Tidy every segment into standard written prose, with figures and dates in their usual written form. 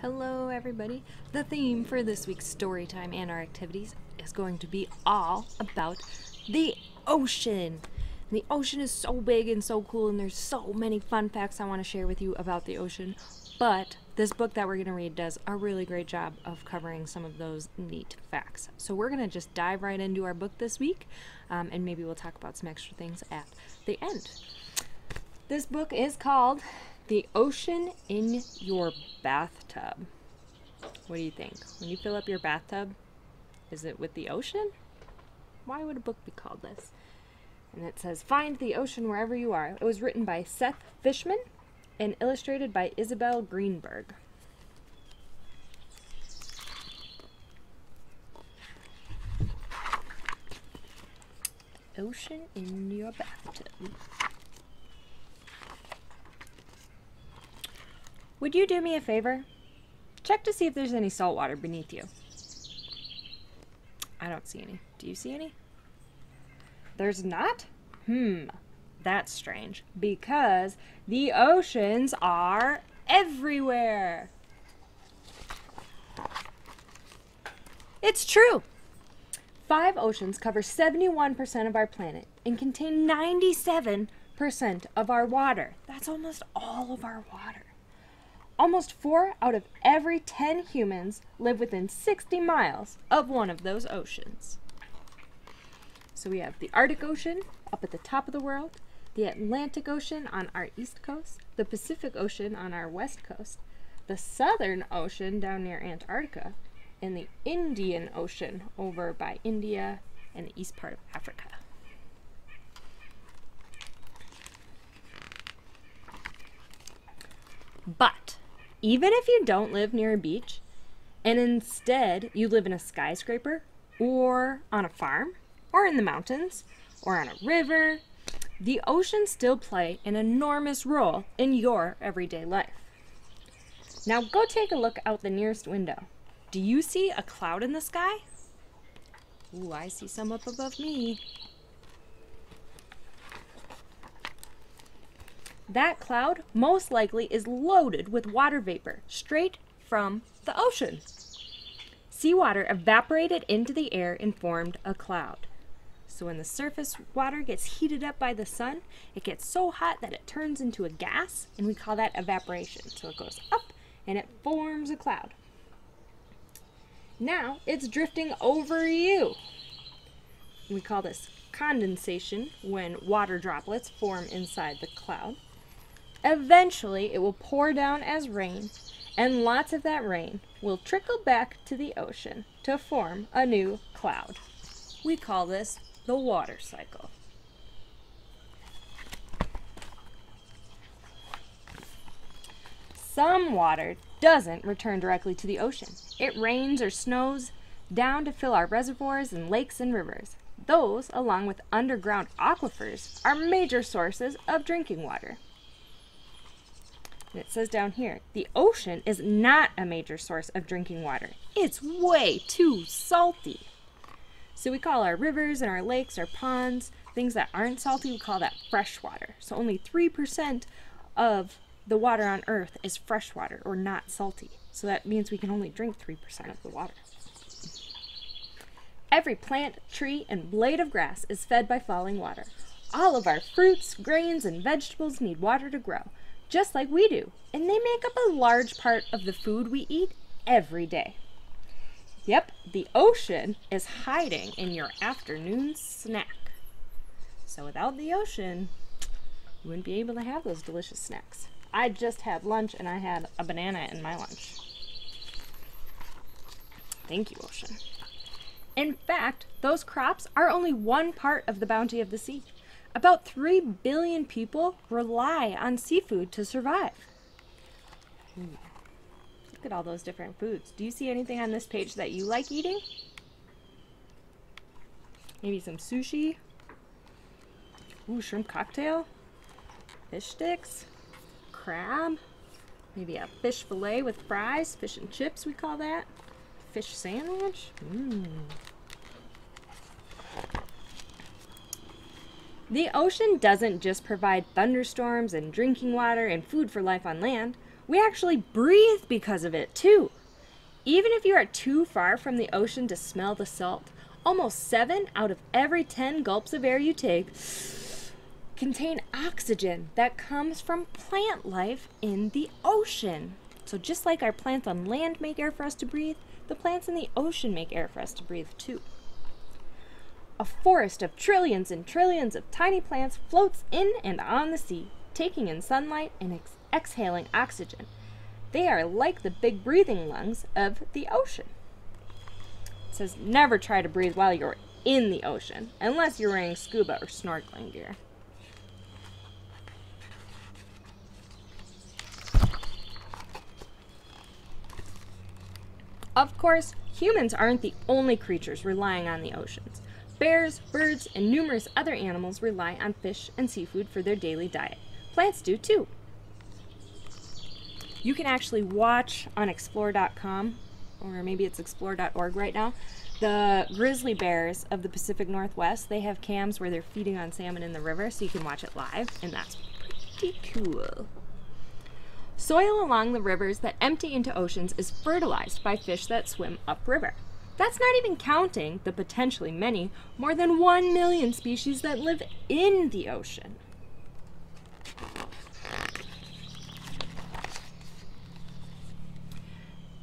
Hello everybody! The theme for this week's story time and our activities is going to be all about the ocean. And the ocean is so big and so cool, and there's so many fun facts I want to share with you about the ocean, but this book that we're going to read does a really great job of covering some of those neat facts. So we're going to just dive right into our book this week, and maybe we'll talk about some extra things at the end. This book is called The Ocean in Your Bathtub. What do you think? When you fill up your bathtub, is it with the ocean? Why would a book be called this? And it says, "Find the ocean wherever you are." It was written by Seth Fishman and illustrated by Isabel Greenberg. Ocean in Your Bathtub. "Would you do me a favor? Check to see if there's any salt water beneath you." I don't see any. Do you see any? There's not? That's strange, because the oceans are everywhere. It's true. 5 oceans cover 71% of our planet and contain 97% of our water. That's almost all of our water. Almost 4 out of every 10 humans live within 60 miles of one of those oceans. So we have the Arctic Ocean up at the top of the world, the Atlantic Ocean on our east coast, the Pacific Ocean on our west coast, the Southern Ocean down near Antarctica, and the Indian Ocean over by India and the east part of Africa. But even if you don't live near a beach, and instead you live in a skyscraper, or on a farm, or in the mountains, or on a river, the oceans still play an enormous role in your everyday life. Now go take a look out the nearest window. Do you see a cloud in the sky? Ooh, I see some up above me. That cloud most likely is loaded with water vapor straight from the ocean. Seawater evaporated into the air and formed a cloud. So when the surface water gets heated up by the sun, it gets so hot that it turns into a gas, and we call that evaporation. So it goes up and it forms a cloud. Now it's drifting over you. We call this condensation when water droplets form inside the cloud. Eventually it will pour down as rain, and lots of that rain will trickle back to the ocean to form a new cloud. We call this the water cycle. Some water doesn't return directly to the ocean. It rains or snows down to fill our reservoirs and lakes and rivers. Those, along with underground aquifers, are major sources of drinking water. And it says down here, the ocean is not a major source of drinking water. It's way too salty. So we call our rivers and our lakes, our ponds, things that aren't salty, we call that fresh water. So only 3% of the water on Earth is fresh water or not salty. So that means we can only drink 3% of the water. Every plant, tree, and blade of grass is fed by falling water. All of our fruits, grains, and vegetables need water to grow, just like we do. And they make up a large part of the food we eat every day. Yep, the ocean is hiding in your afternoon snack. So without the ocean, you wouldn't be able to have those delicious snacks. I just had lunch and I had a banana in my lunch. Thank you, ocean. In fact, those crops are only one part of the bounty of the sea. About 3 billion people rely on seafood to survive. Look at all those different foods. Do you see anything on this page that you like eating? Maybe some sushi? Ooh, shrimp cocktail? Fish sticks? Crab? Maybe a fish fillet with fries? Fish and chips, we call that. Fish sandwich? The ocean doesn't just provide thunderstorms and drinking water and food for life on land. We actually breathe because of it too. Even if you are too far from the ocean to smell the salt, almost 7 out of every 10 gulps of air you take contain oxygen that comes from plant life in the ocean. So just like our plants on land make air for us to breathe, the plants in the ocean make air for us to breathe too. A forest of trillions and trillions of tiny plants floats in and on the sea, taking in sunlight and exhaling oxygen. They are like the big breathing lungs of the ocean. It says never try to breathe while you're in the ocean, unless you're wearing scuba or snorkeling gear. Of course, humans aren't the only creatures relying on the oceans. Bears, birds, and numerous other animals rely on fish and seafood for their daily diet. Plants do too. You can actually watch on explore.com, or maybe it's explore.org right now, the grizzly bears of the Pacific Northwest. They have cams where they're feeding on salmon in the river, so you can watch it live, and that's pretty cool. Soil along the rivers that empty into oceans is fertilized by fish that swim upriver. That's not even counting the potentially many, more than 1 million species that live in the ocean.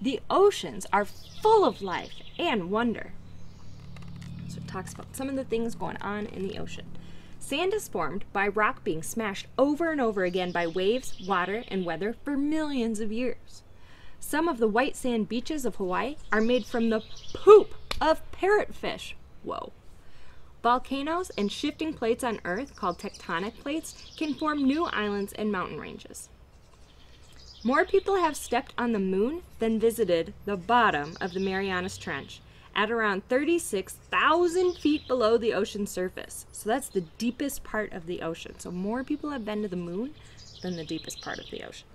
The oceans are full of life and wonder. So it talks about some of the things going on in the ocean. Sand is formed by rock being smashed over and over again by waves, water, and weather for millions of years. Some of the white sand beaches of Hawaii are made from the poop of parrotfish. Whoa. Volcanoes and shifting plates on Earth, called tectonic plates, can form new islands and mountain ranges. More people have stepped on the moon than visited the bottom of the Marianas Trench, at around 36,000 feet below the ocean surface. So that's the deepest part of the ocean. So more people have been to the moon than the deepest part of the ocean.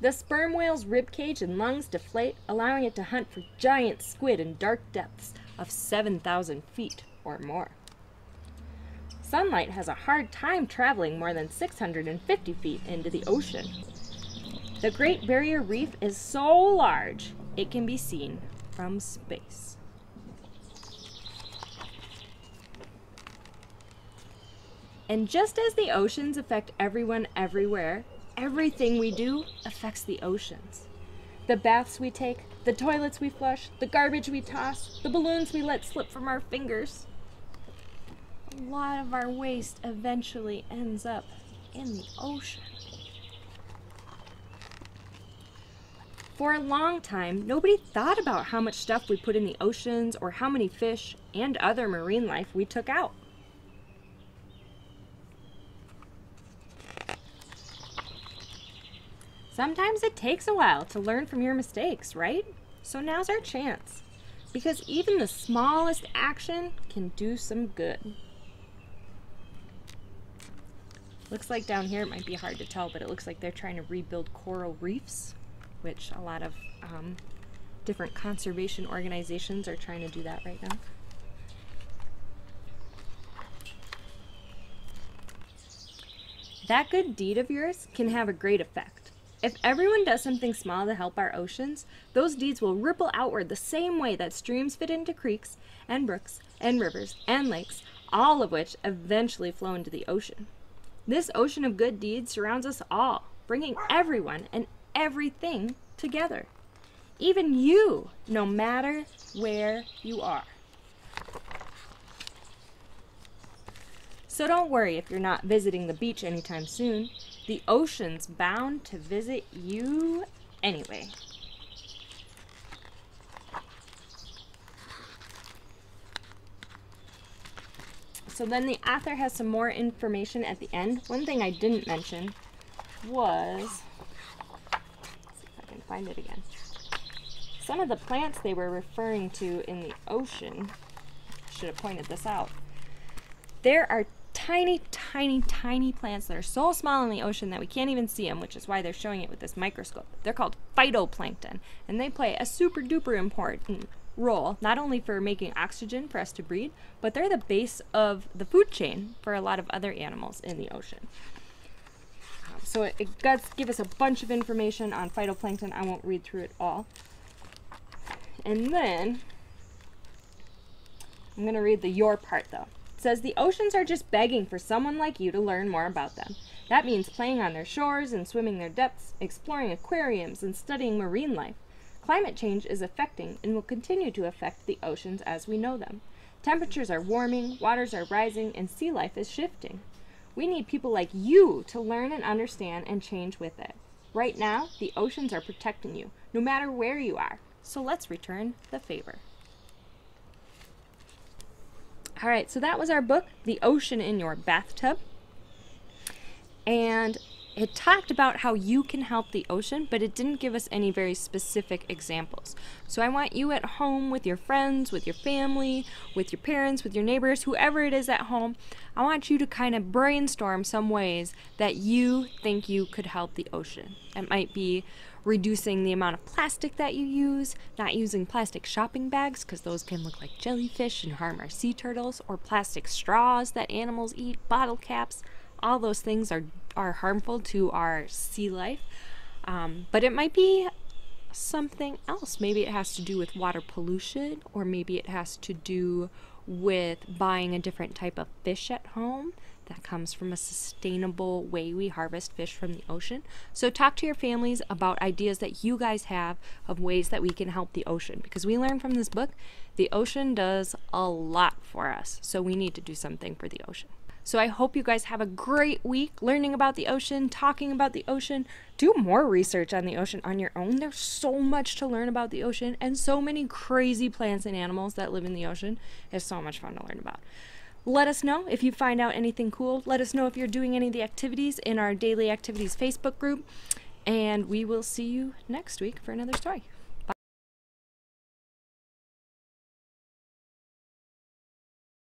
The sperm whale's rib cage and lungs deflate, allowing it to hunt for giant squid in dark depths of 7,000 feet or more. Sunlight has a hard time traveling more than 650 feet into the ocean. The Great Barrier Reef is so large, it can be seen from space. And just as the oceans affect everyone everywhere, everything we do affects the oceans. The baths we take, the toilets we flush, the garbage we toss, the balloons we let slip from our fingers. A lot of our waste eventually ends up in the ocean. For a long time, nobody thought about how much stuff we put in the oceans or how many fish and other marine life we took out. Sometimes it takes a while to learn from your mistakes, right? So now's our chance, because even the smallest action can do some good. Looks like down here, it might be hard to tell, but it looks like they're trying to rebuild coral reefs, which a lot of different conservation organizations are trying to do that right now. That good deed of yours can have a great effect. If everyone does something small to help our oceans, those deeds will ripple outward the same way that streams fit into creeks and brooks and rivers and lakes, all of which eventually flow into the ocean. This ocean of good deeds surrounds us all, bringing everyone and everything together. Even you, no matter where you are. So don't worry if you're not visiting the beach anytime soon. The ocean's bound to visit you anyway. So then the author has some more information at the end. One thing I didn't mention was, let's see if I can find it again. Some of the plants they were referring to in the ocean, I should have pointed this out. There are tiny, tiny, tiny plants that are so small in the ocean that we can't even see them, which is why they're showing it with this microscope. They're called phytoplankton, and they play a super duper important role, not only for making oxygen for us to breathe, but they're the base of the food chain for a lot of other animals in the ocean. So it gives us a bunch of information on phytoplankton. I won't read through it all. And then I'm going to read the your part, though. It says, the oceans are just begging for someone like you to learn more about them. That means playing on their shores and swimming their depths, exploring aquariums, and studying marine life. Climate change is affecting and will continue to affect the oceans as we know them. Temperatures are warming, waters are rising, and sea life is shifting. We need people like you to learn and understand and change with it. Right now, the oceans are protecting you, no matter where you are. So let's return the favor. All right, so that was our book, The Ocean in Your Bathtub. And it talked about how you can help the ocean, but it didn't give us any very specific examples. So I want you at home with your friends, with your family, with your parents, with your neighbors, whoever it is at home, I want you to kind of brainstorm some ways that you think you could help the ocean. It might be reducing the amount of plastic that you use, not using plastic shopping bags because those can look like jellyfish and harm our sea turtles, or plastic straws that animals eat, bottle caps. All those things are harmful to our sea life. But it might be something else. Maybe it has to do with water pollution, or maybe it has to do with buying a different type of fish at home that comes from a sustainable way we harvest fish from the ocean. So talk to your families about ideas that you guys have of ways that we can help the ocean, because we learned from this book, the ocean does a lot for us. So we need to do something for the ocean. So I hope you guys have a great week learning about the ocean, talking about the ocean. Do more research on the ocean on your own. There's so much to learn about the ocean, and so many crazy plants and animals that live in the ocean. It's so much fun to learn about. Let us know if you find out anything cool. Let us know if you're doing any of the activities in our Daily Activities Facebook group. And we will see you next week for another story.